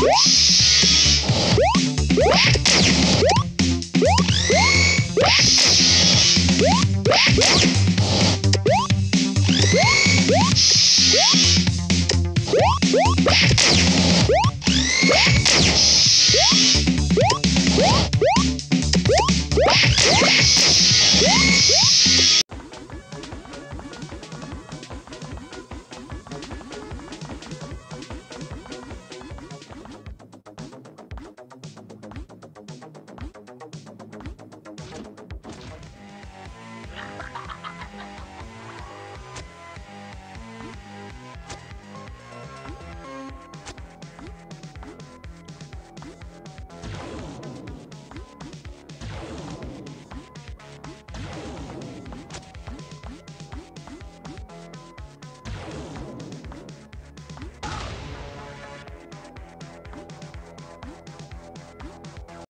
What?